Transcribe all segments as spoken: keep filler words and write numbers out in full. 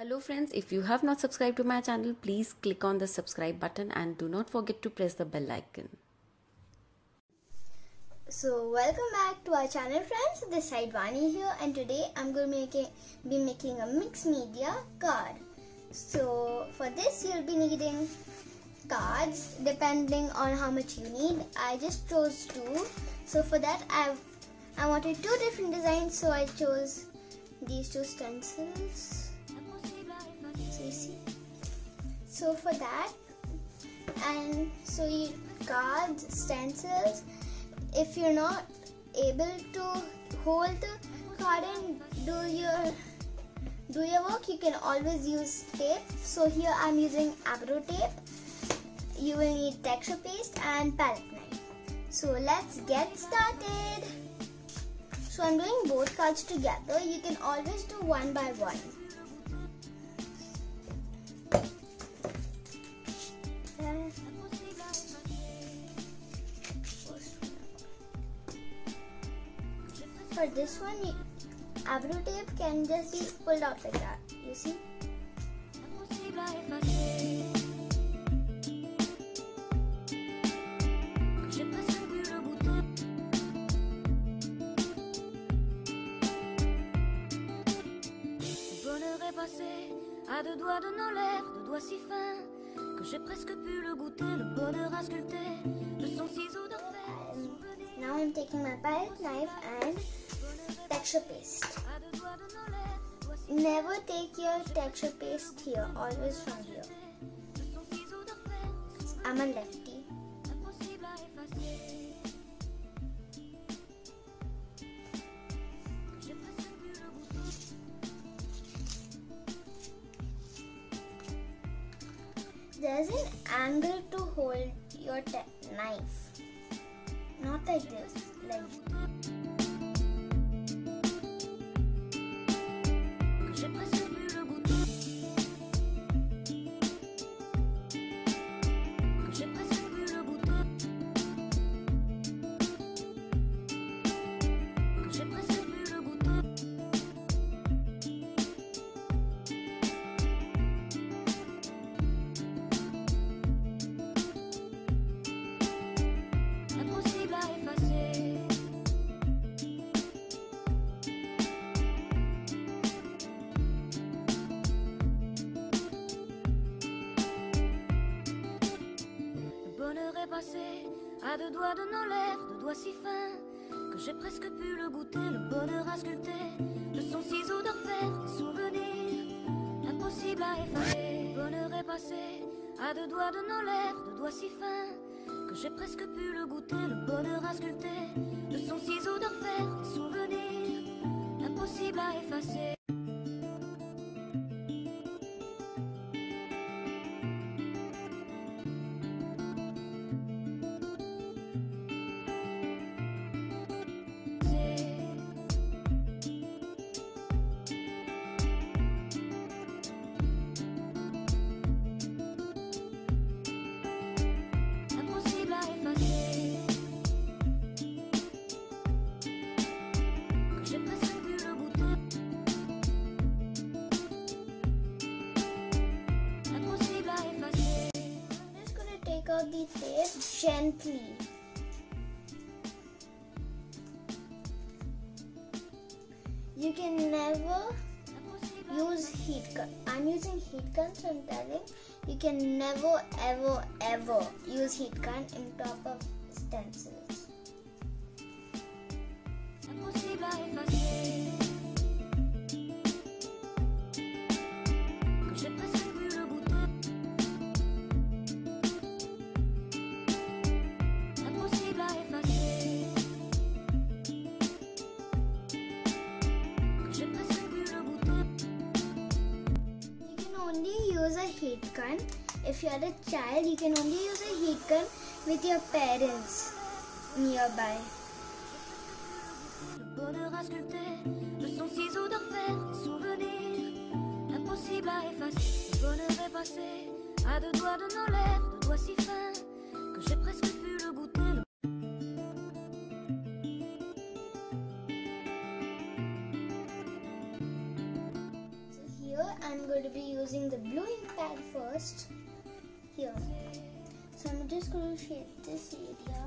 Hello friends, if you have not subscribed to my channel, please click on the subscribe button and do not forget to press the bell icon. So welcome back to our channel friends, this side Vani here, and today I'm going to make a, be making a mixed media card. So for this you'll be needing cards depending on how much you need. I just chose two. So for that I've, I wanted two different designs, so I chose these two stencils. So for that, and so you cards, stencils. If you're not able to hold the card and do your do your work, you can always use tape. So here I'm using Abro tape. You will need texture paste and palette knife. So let's get started. So I'm doing both cards together. You can always do one by one. For this one, Abro tape can just be pulled out like that, you see. Le bonheur est passé à deux doigts de nos lèvres, deux doigts si fins que j'ai presque pu le goûter, le bonheur à sculpter de son ciseau de fer. Now I'm taking my palette knife and texture paste. Never take your texture paste here, always from here. I'm a lefty. There's an angle to hold your knife. Not like this, like à deux doigts de nos lèvres, deux doigts si fins que j'ai presque pu le goûter, le bonheur à sculpter de son ciseau de fer, des souvenirs impossibles à effacer. Le bonheur est passé à deux doigts de nos lèvres, deux doigts si fins que j'ai presque pu le goûter, le bonheur à sculpter de son ciseau de fer, des souvenirs impossibles à effacer. The tape gently. You can never use heat gun. I'm using heat gun, so I'm telling you can never ever ever use heat gun in top of stencils. Heat gun. If you are a child, you can only use a heat gun with your parents nearby. Le bonheur à sculpter de son ciseau de fer, souvenir impossible à effacer. Le bonheur est passé à deux doigts de nos lèvres, deux doigts si fins que j'ai presque pu le goûter. I'm going to be using the blue ink pad first here. So I'm just going to shape this area.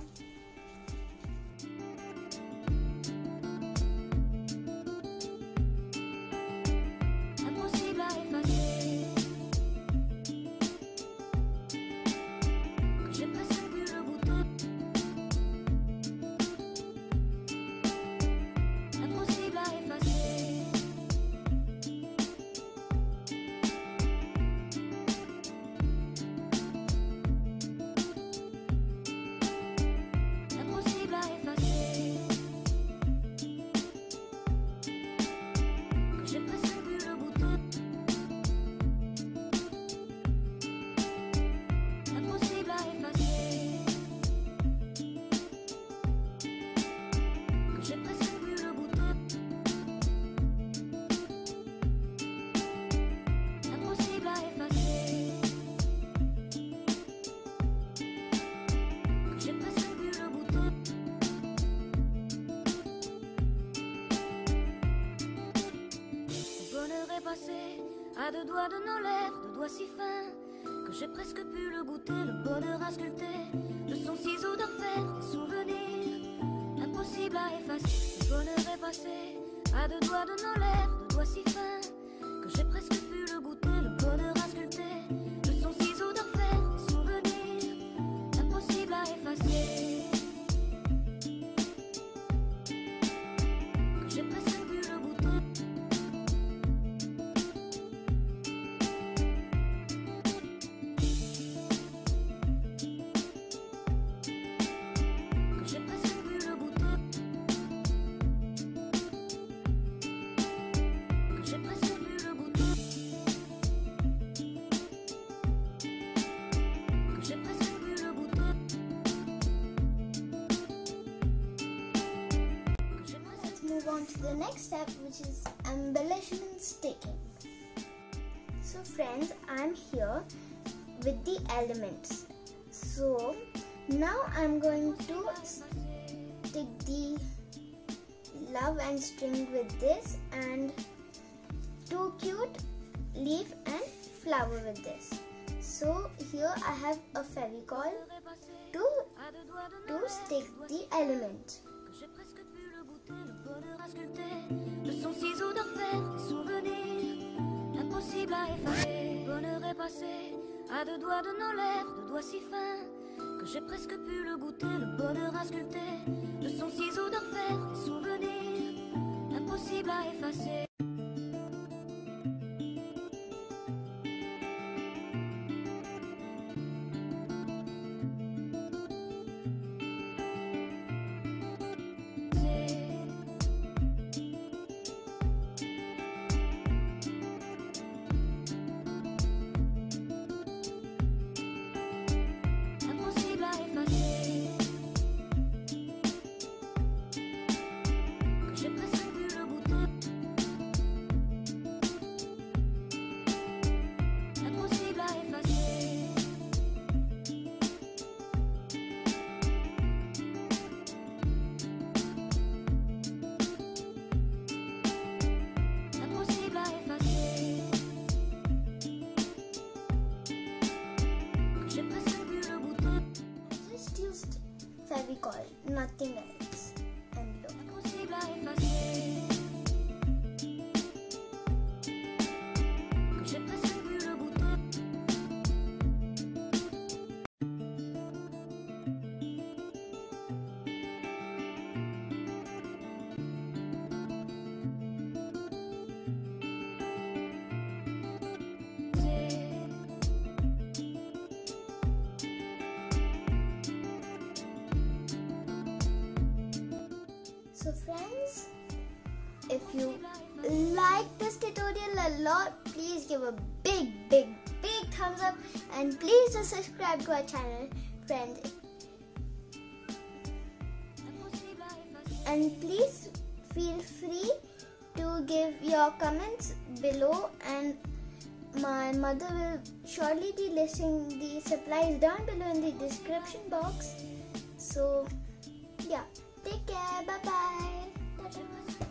À deux doigts de nos lèvres, deux doigts si fins que j'ai presque pu le goûter, le bonheur à sculpter de son ciseau d'or faire des souvenirs impossible à effacer. Le bonheur est passé à deux doigts de nos lèvres, deux doigts si fins que j'ai presque pu le goûter, le bonheur à sculpter de son ciseau d'or faire des souvenirs impossible à effacer. On to the next step, which is embellishment sticking. So friends, I'm here with the elements. So now I'm going to stick the love and string with this, and too cute leaf and flower with this. So here I have a Fevicol to to stick the element. Le bonheur à sculpter de son ciseau d'or faire des souvenirs impossible à effacer. Le bonheur est passé à deux doigts de nos lèvres, deux doigts si fins que j'ai presque pu le goûter. Le bonheur à sculpter de son ciseau d'or faire des souvenirs impossible à effacer. Fevicol, nothing else. And look. So friends, if you like this tutorial a lot, please give a big, big, big thumbs up, and please just subscribe to our channel, friends. And please feel free to give your comments below, and my mother will surely be listing the supplies down below in the description box. So yeah. Take care, bye bye.